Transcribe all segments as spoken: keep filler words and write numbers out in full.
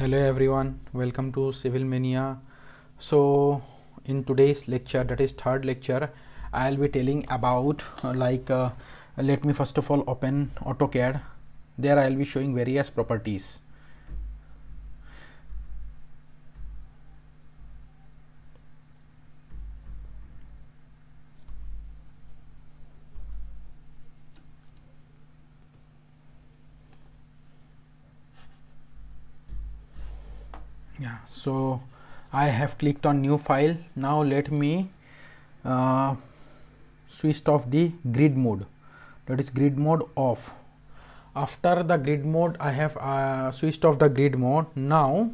Hello everyone, welcome to Civil Mania. So in today's lecture, that is third lecture, I'll be telling about uh, like uh, let me first of all open AutoCAD. There I'll be showing various properties. Yeah, so I have clicked on new file. Now let me uh, switch off the grid mode, that is grid mode off. After the grid mode, I have uh, switched off the grid mode. Now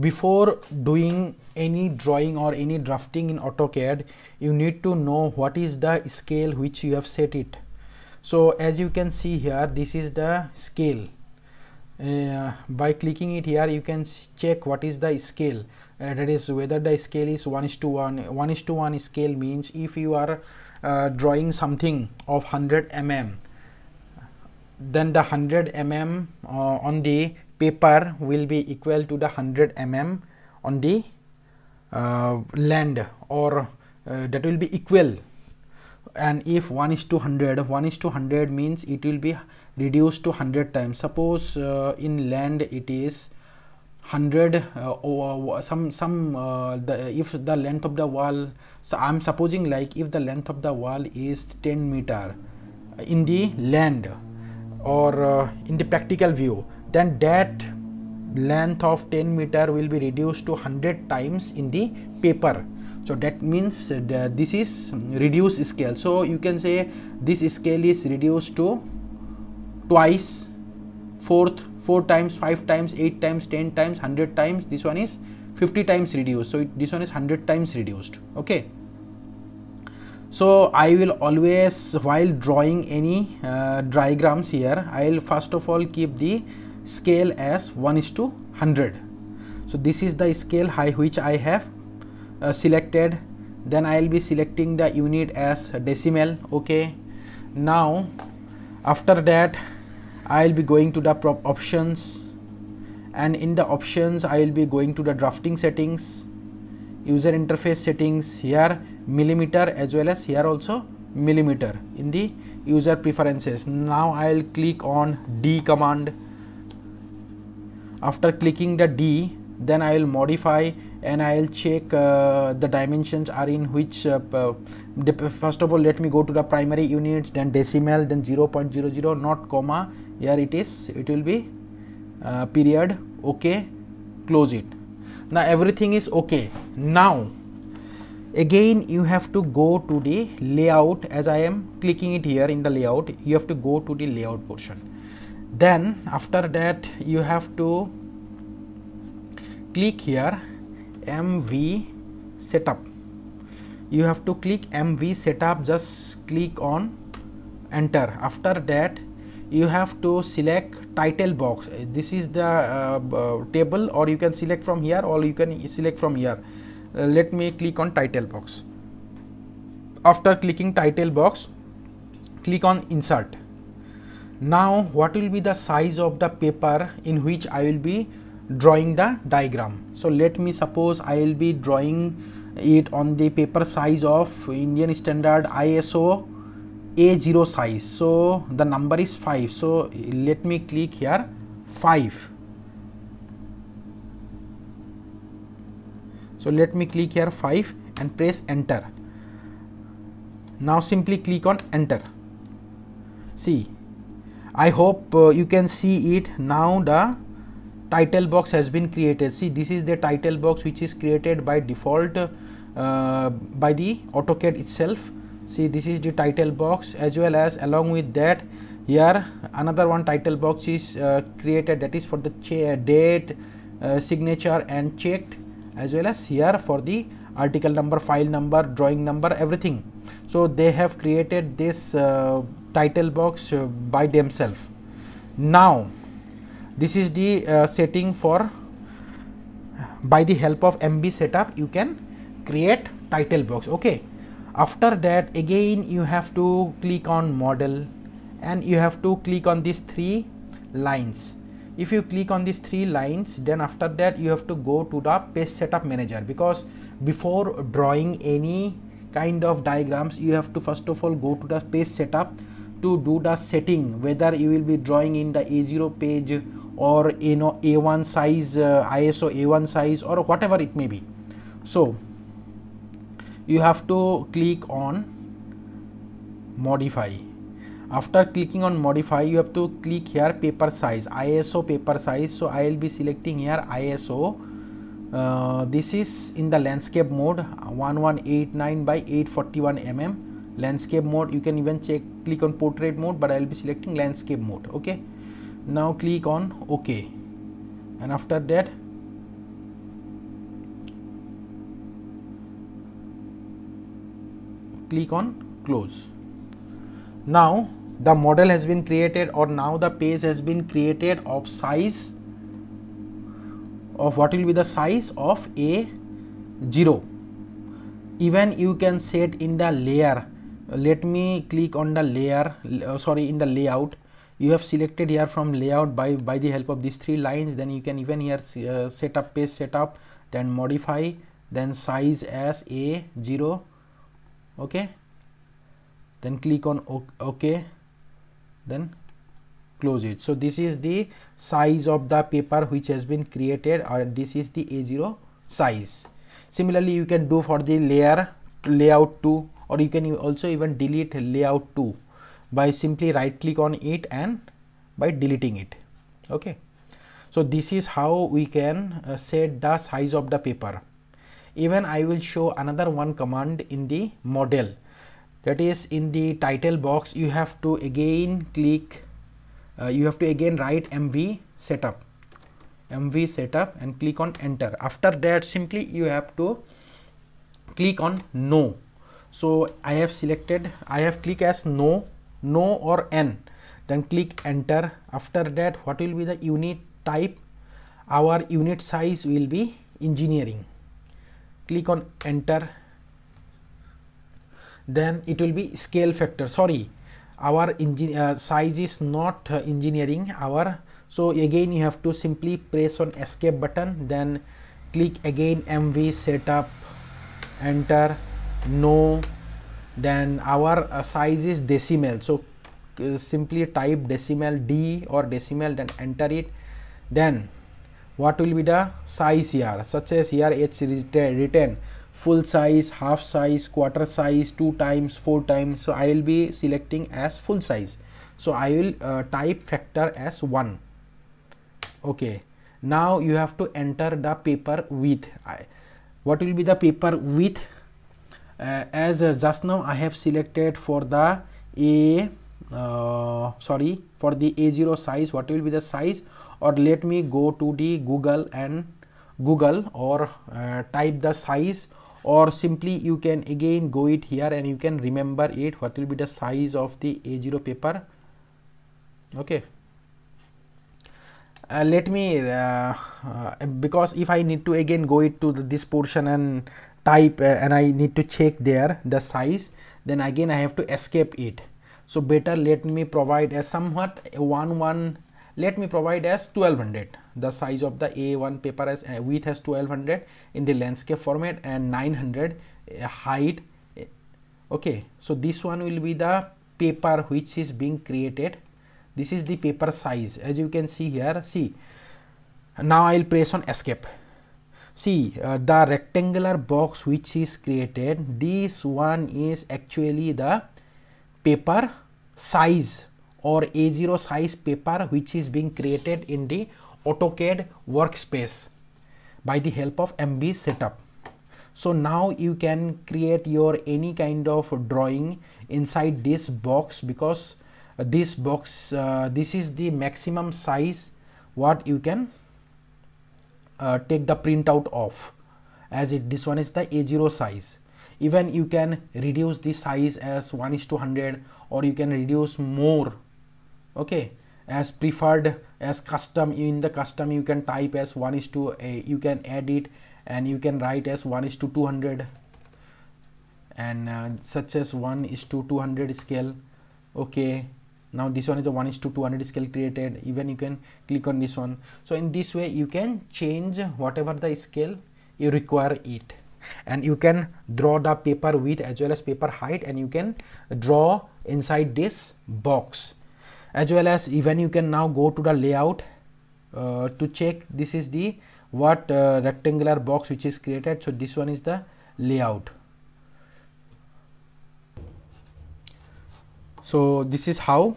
before doing any drawing or any drafting in AutoCAD, you need to know what is the scale which you have set it. So as you can see here, this is the scale. Uh, by clicking it here, you can check what is the scale, uh, that is whether the scale is one is to one. one is to one scale means if you are uh, drawing something of one hundred millimeters, then the one hundred millimeters uh, on the paper will be equal to the one hundred millimeters on the uh, land, or uh, that will be equal. And if one is to one hundred, one is to one hundred means it will be reduced to one hundred times. Suppose uh, in land it is one hundred, uh, or some some uh, the, if the length of the wall, so I'm supposing like if the length of the wall is ten meter in the land or uh, in the practical view, then that length of ten meter will be reduced to one hundred times in the paper. So that means uh, this is reduced scale. So you can say this scale is reduced to twice, fourth, four times, five times, eight times, ten times, one hundred times. This one is fifty times reduced. So it, this one is one hundred times reduced. Okay. So I will always, while drawing any uh, diagrams here, I will first of all keep the scale as one is to one hundred. So this is the scale high which I have Uh, selected. Then I will be selecting the unit as decimal. Okay, now after that I will be going to the prop options, and in the options I will be going to the drafting settings, user interface settings. Here millimeter, as well as here also millimeter in the user preferences. Now I will click on D command. After clicking the D, then I will modify and I will check uh, the dimensions are in which uh, uh, first of all let me go to the primary units, then decimal, then zero point zero zero, not comma. Here it is, it will be uh, period. Okay, close it. Now everything is okay. Now again you have to go to the layout. As I am clicking it here in the layout, you have to go to the layout portion. Then after that you have to click here M V Setup. You have to click M V Setup. Just click on enter. After that you have to select title box. This is the uh, uh, table, or you can select from here, or you can select from here. Uh, let me click on title box. After clicking title box, click on insert. Now what will be the size of the paper in which I will be drawing the diagram? So let me suppose I will be drawing it on the paper size of Indian Standard I S O A zero size. So the number is five. So let me click here five. So let me click here five and press enter. Now simply click on enter. See, I hope uh, you can see it. Now the title box has been created. See, this is the title box which is created by default uh, by the AutoCAD itself. See, this is the title box, as well as along with that here another one title box is uh, created, that is for the date, uh, signature and checked, as well as here for the article number, file number, drawing number, everything. So they have created this uh, title box uh, by themselves. Now this is the uh, setting for, by the help of M V Setup you can create title box. Okay, after that again you have to click on model and you have to click on these three lines. If you click on these three lines, then after that you have to go to the page setup manager, because before drawing any kind of diagrams you have to first of all go to the page setup to do the setting, whether you will be drawing in the A zero page or, you know, A one size, uh, I S O A one size or whatever it may be. So you have to click on modify. After clicking on modify, you have to click here paper size, I S O paper size. So I will be selecting here I S O. Uh, this is in the landscape mode, eleven eighty-nine by eight forty-one millimeters landscape mode. You can even check click on portrait mode, but I will be selecting landscape mode. Okay, now click on OK, and after that click on close. Now the model has been created, or now the page has been created of size of what will be the size of A zero. Even you can set in the layer. Let me click on the layer, uh, sorry, in the layout. You have selected here from layout by, by the help of these three lines. Then you can even here uh, set up page setup, then modify, then size as A zero. Okay. Then click on OK, then close it. So this is the size of the paper which has been created, or this is the A zero size. Similarly, you can do for the layer layout two, or you can also even delete layout two by simply right click on it and by deleting it. Okay. So this is how we can uh, set the size of the paper. Even I will show another one command in the model. That is, in the title box you have to again click, uh, you have to again write M V setup M V setup and click on enter. After that simply you have to click on no. So I have selected, I have clicked as no, no or N, then click enter. After that what will be the unit type? Our unit size will be engineering. Click on enter. Then it will be scale factor. Sorry, our engine uh, size is not uh, engineering our. So again you have to simply press on escape button, then click again M V setup, enter, no. Then our uh, size is decimal, so uh, simply type decimal D or decimal, then enter it. Then what will be the size here? Such as here it's written full size, half size, quarter size, two times, four times. So I will be selecting as full size. So I will uh, type factor as one. Okay. Now you have to enter the paper width. I, what will be the paper width? Uh, as uh, just now I have selected for the A, uh, sorry, for the A zero size. What will be the size? Or let me go to the Google and Google or uh, type the size. Or simply you can again go it here and you can remember it. What will be the size of the A zero paper? Okay. Uh, let me uh, uh, because if I need to again go it to the, this portion and type uh, and I need to check there the size, then again I have to escape it. So better let me provide as somewhat one one. Let me provide as twelve hundred. The size of the A one paper as uh, width as twelve hundred in the landscape format, and nine hundred uh, height. Okay, so this one will be the paper which is being created. This is the paper size, as you can see here. See, now I'll press on escape. See, uh, the rectangular box which is created, this one is actually the paper size or A zero size paper which is being created in the AutoCAD workspace by the help of M V setup. So now you can create your any kind of drawing inside this box, because this box, uh, this is the maximum size what you can uh, take the printout of, as it this one is the A zero size. Even you can reduce the size as one is to one hundred, or you can reduce more. Okay, as preferred, as custom. In the custom you can type as one is to, uh, you can add it and you can write as one is to two hundred and uh, such as one is to two hundred scale. Okay, Now this one is a one is to two hundred scale created. Even you can click on this one. So in this way you can change whatever the scale you require it, and you can draw the paper width as well as paper height, and you can draw inside this box as well as even you can now go to the layout uh, to check this is the what uh, rectangular box which is created. So this one is the layout. So this is how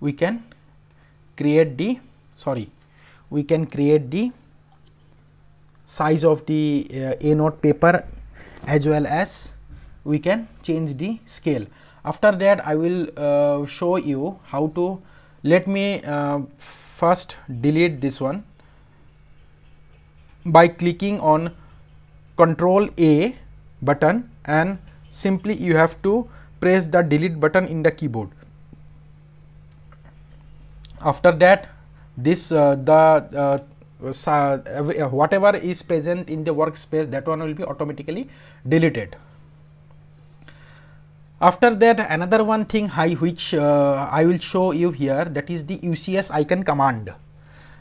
we can create the sorry we can create the size of the uh, A zero paper, as well as we can change the scale. After that I will uh, show you how to let me uh, first delete this one by clicking on Control A button, and simply you have to press the delete button in the keyboard. After that this uh, the uh, whatever is present in the workspace, that one will be automatically deleted. After that another one thing I, which uh, I will show you here, that is the U C S icon command.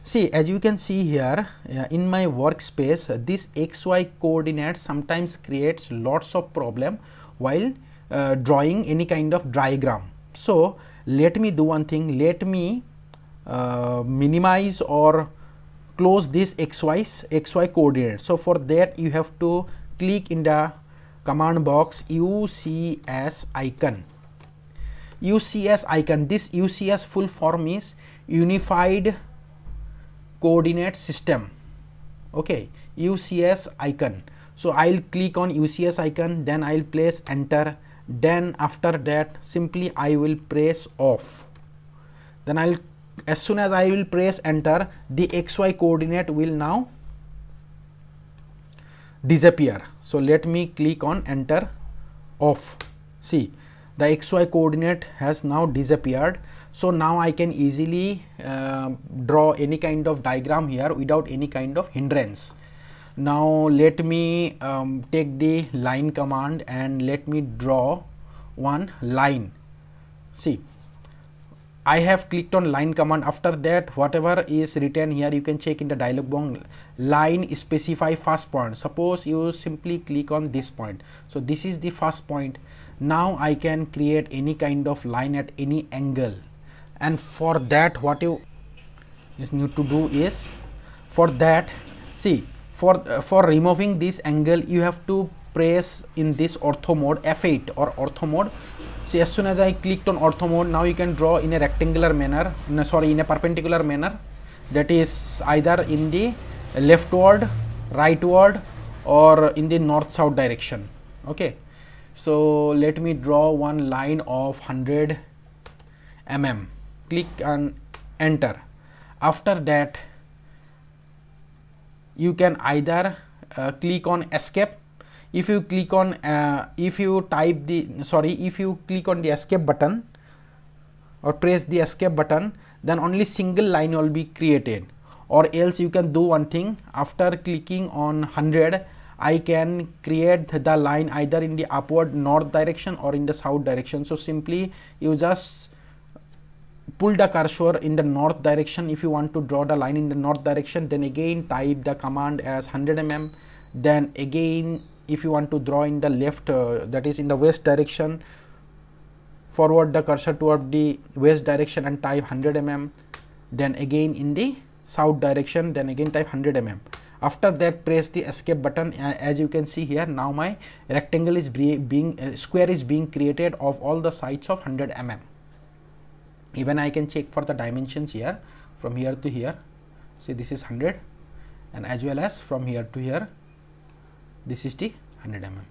See, as you can see here uh, in my workspace uh, this X Y coordinate sometimes creates lots of problem while Uh, drawing any kind of diagram. So let me do one thing. Let me uh, minimize or close this X Y coordinate. So for that you have to click in the command box U C S icon. U C S icon. This U C S full form is Unified Coordinate System. Okay, U C S icon. So I'll click on U C S icon, then I'll place enter. Then after that simply I will press off. Then I'll as soon as I will press enter, the X Y coordinate will now disappear. So let me click on enter off. See, the X Y coordinate has now disappeared. So now I can easily uh, draw any kind of diagram here without any kind of hindrance. Now let me um, take the line command and let me draw one line. See, I have clicked on line command. After that whatever is written here you can check in the dialog box. Line specify first point. Suppose you simply click on this point. So this is the first point. Now I can create any kind of line at any angle, and for that what you just need to do is for that see For, uh, for removing this angle you have to press in this ortho mode F eight or ortho mode. See, as soon as I clicked on ortho mode, now you can draw in a rectangular manner, in a, sorry in a perpendicular manner, that is either in the leftward, rightward or in the north-south direction. Okay, so let me draw one line of one hundred millimeters. Click and enter. After that you can either uh, click on escape. If you click on uh, if you type the sorry if you click on the escape button or press the escape button, then only single line will be created. Or else you can do one thing, after clicking on one hundred I can create the line either in the upward north direction or in the south direction. So simply you just pull the cursor in the north direction. If you want to draw the line in the north direction, then again type the command as one hundred millimeters. Then again if you want to draw in the left, uh, that is in the west direction, forward the cursor toward the west direction and type one hundred millimeters. Then again in the south direction, then again type one hundred millimeters. After that press the escape button. Uh, as you can see here, now my rectangle is being uh, square is being created of all the sides of one hundred millimeters. Even I can check for the dimensions here, from here to here. See, this is one hundred, and as well as from here to here this is the one hundred millimeters.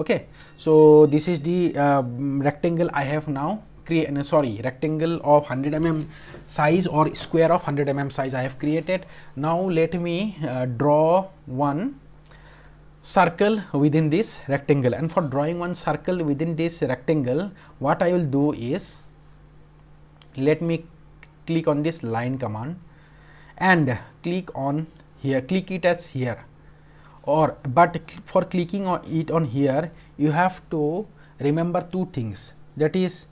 Okay, so this is the uh, rectangle I have now created, no, sorry rectangle of one hundred millimeters size or square of one hundred millimeters size I have created. Now let me uh, draw one circle within this rectangle, and for drawing one circle within this rectangle what I will do is let me click on this line command and click on here, click it as here, or but for clicking on it on here you have to remember two things. That is,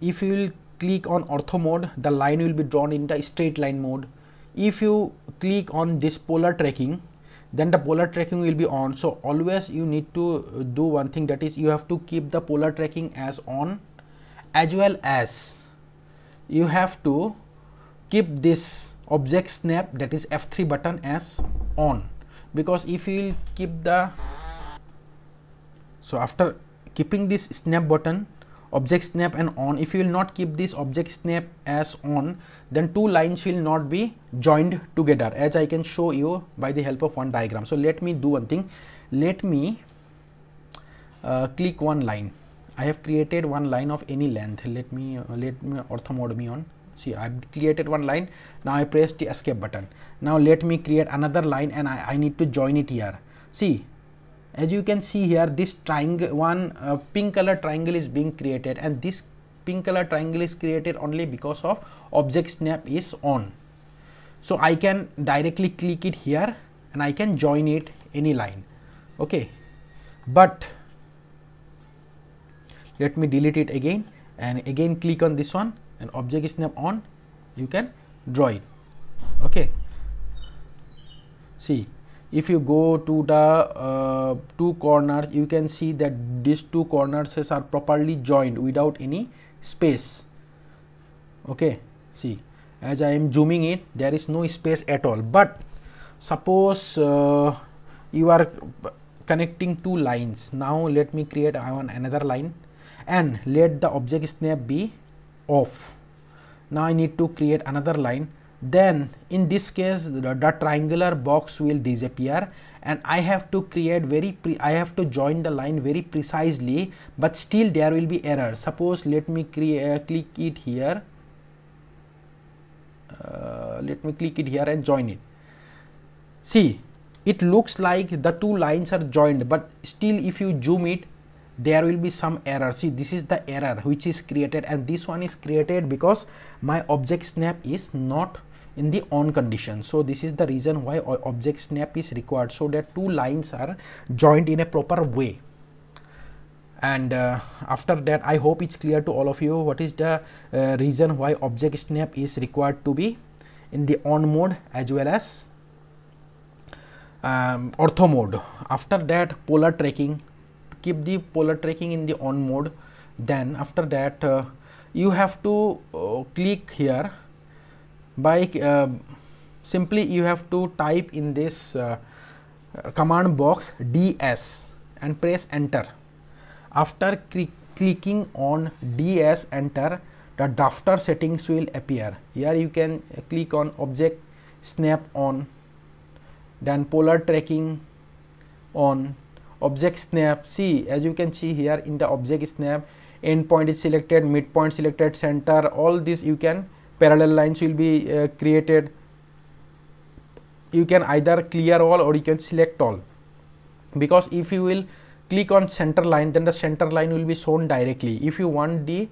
if you will click on ortho mode, the line will be drawn in the straight line mode. If you click on this polar tracking, then the polar tracking will be on. So always you need to do one thing, that is you have to keep the polar tracking as on, as well as you have to keep this object snap, that is F three button, as on, because if you will keep the, so after keeping this snap button, object snap and on, if you will not keep this object snap as on, then two lines will not be joined together, as I can show you by the help of one diagram. So let me do one thing. Let me uh, click one line. I have created one line of any length. Let me uh, let me ortho mode me on. See, I have created one line. Now I press the escape button. Now let me create another line, and I, I need to join it here. See, as you can see here, this triangle, one uh, pink color triangle is being created, and this pink color triangle is created only because of object snap is on. So I can directly click it here and I can join it any line. Okay, but let me delete it again, and again click on this one, and object snap on, you can draw it. Okay, see, if you go to the uh, two corners, you can see that these two corners are properly joined without any space. Okay, see, as I am zooming it, there is no space at all. But suppose uh, you are connecting two lines. Now let me create another line and let the object snap be off. Now I need to create another line. Then in this case the, the triangular box will disappear, and I have to create very pre I have to join the line very precisely, but still there will be error. Suppose let me create uh, click it here uh, let me click it here and join it. See, it looks like the two lines are joined, but still if you zoom it, there will be some error. See, this is the error which is created, and this one is created because my object snap is not in the on condition. So this is the reason why object snap is required, so that two lines are joined in a proper way. And uh, after that, I hope it's clear to all of you what is the uh, reason why object snap is required to be in the on mode as well as um, ortho mode. After that, polar tracking. Keep the polar tracking in the on mode. Then after that, uh, you have to uh, click here by uh, simply you have to type in this uh, command box D S and press enter. After clicking on D S enter, the drafter settings will appear. Here you can click on object snap on, then polar tracking on, object snap. See, as you can see here in the object snap, endpoint is selected, midpoint selected, center, all this you can, parallel lines will be uh, created. You can either clear all or you can select all, because if you will click on center line, then the center line will be shown directly. If you want the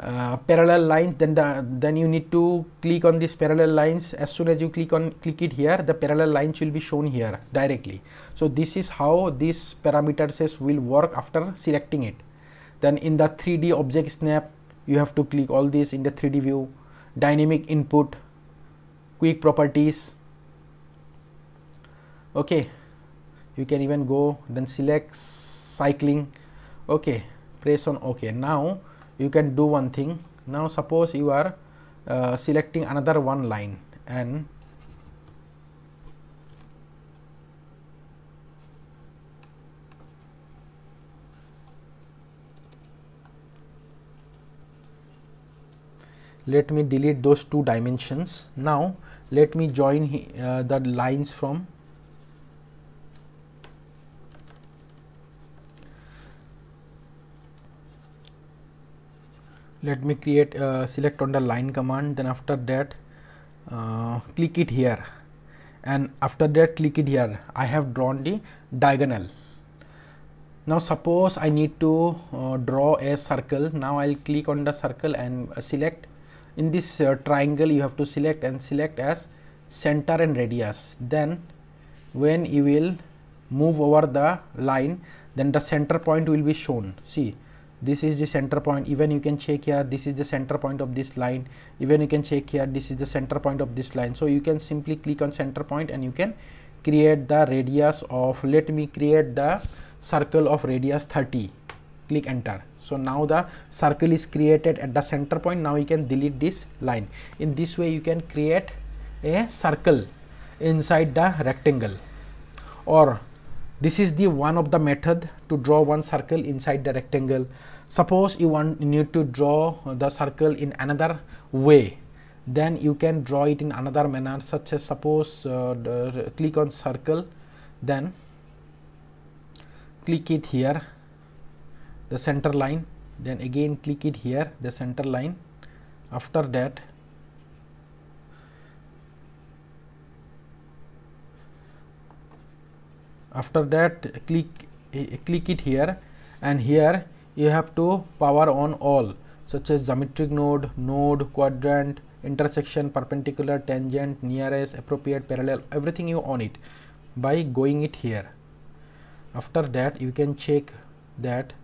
uh, parallel lines, then the then you need to click on these parallel lines. As soon as you click on click it here, the parallel lines will be shown here directly. So this is how these parameters will work after selecting it. Then in the three D object snap, you have to click all this in the three D view, dynamic input, quick properties. Okay, you can even go, then select cycling. Okay, press on okay. Now you can do one thing. Now suppose you are uh, selecting another one line, and let me delete those two dimensions. Now let me join uh, the lines from let me create uh, select on the line command, then after that uh, click it here, and after that click it here. I have drawn the diagonal. Now suppose I need to uh, draw a circle. Now I'll click on the circle and uh, select in this uh, triangle. You have to select and select as center and radius. Then when you will move over the line, then the center point will be shown. See, this is the center point. Even you can check here, this is the center point of this line. Even you can check here, this is the center point of this line. So you can simply click on center point and you can create the radius of, let me create the circle of radius thirty. Click enter. So now the circle is created at the center point. Now you can delete this line. In this way you can create a circle inside the rectangle, or this is the one of the method to draw one circle inside the rectangle. Suppose you want you need to draw the circle in another way, then you can draw it in another manner, such as suppose uh, the, click on circle, then click it here, the center line, then again click it here, the center line. After that after that click uh, click it here, and here you have to power on all, such as geometric node, node, quadrant, intersection, perpendicular, tangent, nearest, appropriate, parallel, everything you on it by going it here. After that you can check that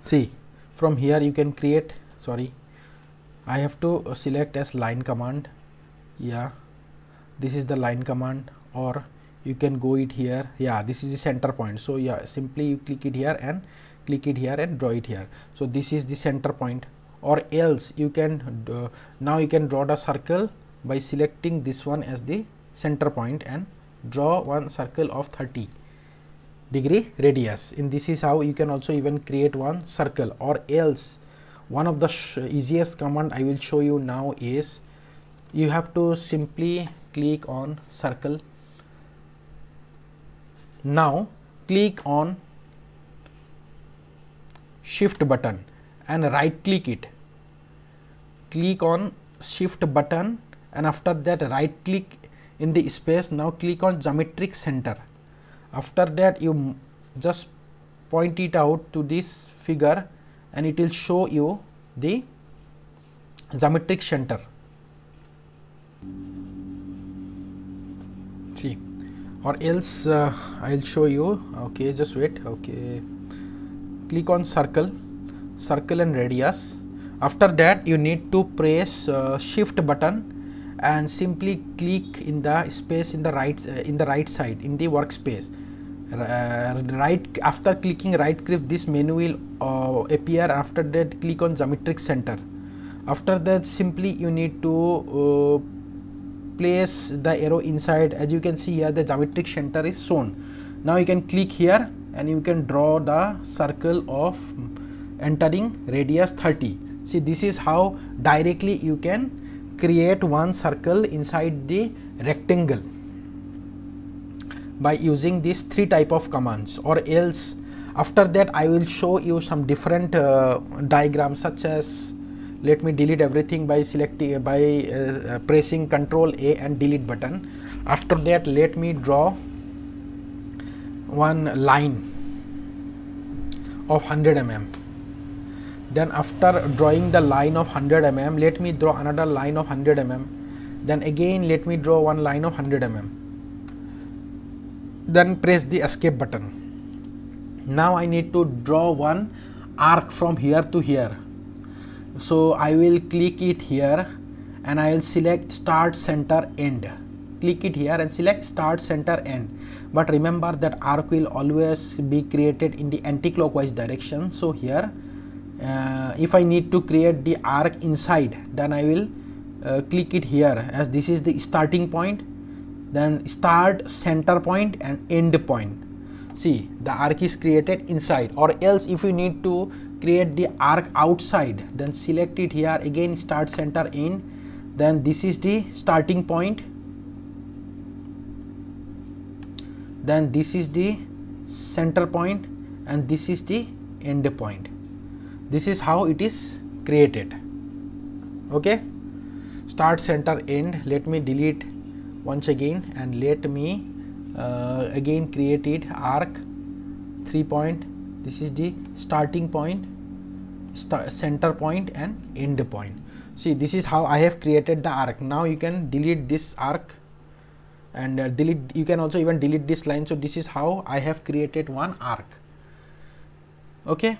see from here you can create, sorry I have to select as line command. Yeah, this is the line command, or you can go it here. Yeah, this is the center point. So yeah, simply you click it here and click it here and draw it here. So this is the center point, or else you can uh, now you can draw the circle by selecting this one as the center point and draw one circle of thirty degree radius. And this is how you can also even create one circle. Or else one of the sh easiest command I will show you now is, you have to simply click on circle, now click on shift button and right click it, click on shift button and after that right click in the space, now click on geometric center. After that you just point it out to this figure and it will show you the geometric center. See, or else uh, I'll show you. Okay, just wait. Okay, click on circle, circle and radius. After that you need to press uh, shift button and simply click in the space in the right uh, in the right side in the workspace. Uh, right after clicking right click, this menu will uh, appear. After that click on geometric center. After that simply you need to uh, place the arrow inside. As you can see here, the geometric center is shown. Now you can click here and you can draw the circle of entering radius thirty. See, this is how directly you can create one circle inside the rectangle by using these three type of commands. Or else after that I will show you some different uh, diagrams, such as, let me delete everything by selecting uh, by uh, pressing Ctrl A and delete button. After that let me draw one line of one hundred millimeters. Then after drawing the line of one hundred millimeters, let me draw another line of one hundred millimeters. Then again let me draw one line of one hundred millimeters. Then press the escape button. Now I need to draw one arc from here to here. So I will click it here and I will select start, center, end. Click it here and select start, center, end. But remember that arc will always be created in the anti-clockwise direction. So here Uh, if I need to create the arc inside, then I will uh, click it here, as this is the starting point, then start, center point and end point. See, the arc is created inside. Or else if you need to create the arc outside, then select it here, again start, center, end, then this is the starting point, then this is the center point and this is the end point. This is how it is created. Okay, start, center, end. Let me delete once again and let me uh, again create it arc three point. This is the starting point start center point and end point. See, this is how I have created the arc. Now you can delete this arc and uh, delete, you can also even delete this line. So this is how I have created one arc. Okay,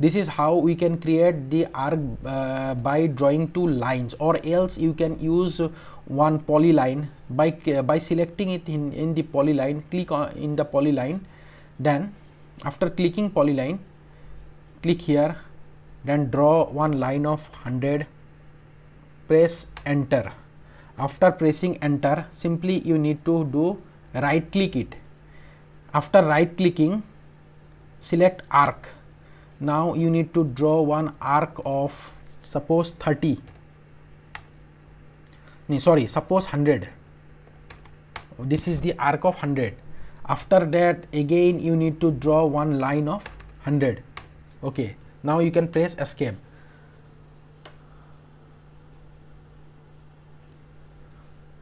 this is how we can create the arc uh, by drawing two lines, or else you can use one polyline by uh, by selecting it in in the polyline. Click on in the polyline, then after clicking polyline, click here, then draw one line of one hundred, press enter. After pressing enter, simply you need to do right click it. After right clicking, select arc. Now you need to draw one arc of suppose thirty, no, sorry, suppose one hundred. This is the arc of one hundred. After that, again you need to draw one line of one hundred. Okay, now you can press escape.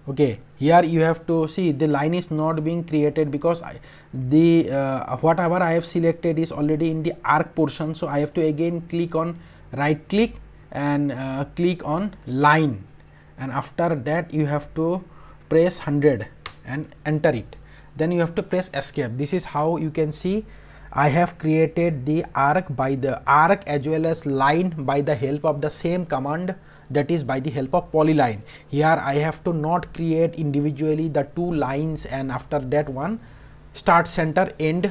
Okay, here you have to see the line is not being created because I, the uh, whatever I have selected is already in the arc portion. So I have to again click on right click and uh, click on line, and after that you have to press one hundred and enter it. Then you have to press escape. This is how you can see I have created the arc by the arc as well as line by the help of the same command, that is by the help of polyline. Here I have to not create individually the two lines and after that one start center end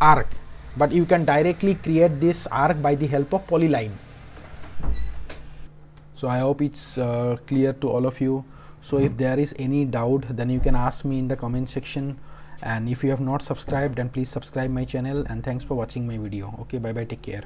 arc, but you can directly create this arc by the help of polyline. So I hope it's uh, clear to all of you. So if there is any doubt, then you can ask me in the comment section. And if you have not subscribed, then please subscribe my channel, and thanks for watching my video. Okay, bye bye, take care.